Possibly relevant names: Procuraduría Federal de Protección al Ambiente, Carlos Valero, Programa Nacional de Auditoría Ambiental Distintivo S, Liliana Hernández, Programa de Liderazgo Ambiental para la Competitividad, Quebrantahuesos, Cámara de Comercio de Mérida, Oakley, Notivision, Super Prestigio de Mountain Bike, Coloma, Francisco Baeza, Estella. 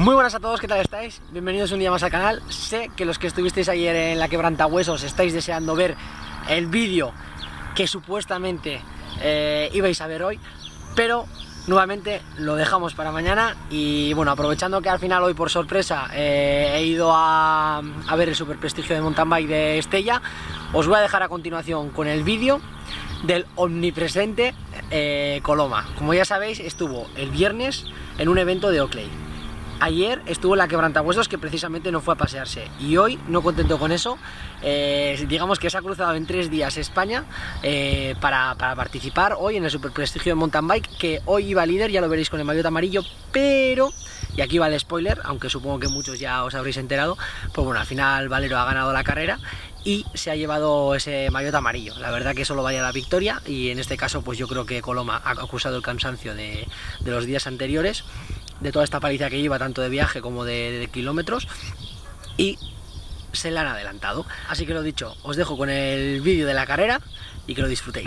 Muy buenas a todos, ¿qué tal estáis? Bienvenidos un día más al canal. Sé que los que estuvisteis ayer en la Quebrantahuesos estáis deseando ver el vídeo que supuestamente ibais a ver hoy, pero nuevamente lo dejamos para mañana. Y bueno, aprovechando que al final hoy por sorpresa he ido a ver el Super Prestigio de Mountain Bike de Estella, os voy a dejar a continuación con el vídeo del omnipresente Coloma. Como ya sabéis, estuvo el viernes en un evento de Oakley. Ayer estuvo en la Quebrantahuesos, que precisamente no fue a pasearse, y hoy, no contento con eso, digamos que se ha cruzado en 3 días España para participar hoy en el Super Prestigio de Mountain Bike, que hoy iba líder, ya lo veréis con el maillot amarillo, pero, y aquí va el spoiler, aunque supongo que muchos ya os habréis enterado, pues bueno, al final Valero ha ganado la carrera y se ha llevado ese maillot amarillo. La verdad que solo vaya la victoria, y en este caso pues yo creo que Coloma ha acusado el cansancio de los días anteriores, de toda esta paliza que lleva, tanto de viaje como de kilómetros, y se la han adelantado. Así que lo dicho, os dejo con el vídeo de la carrera y que lo disfrutéis.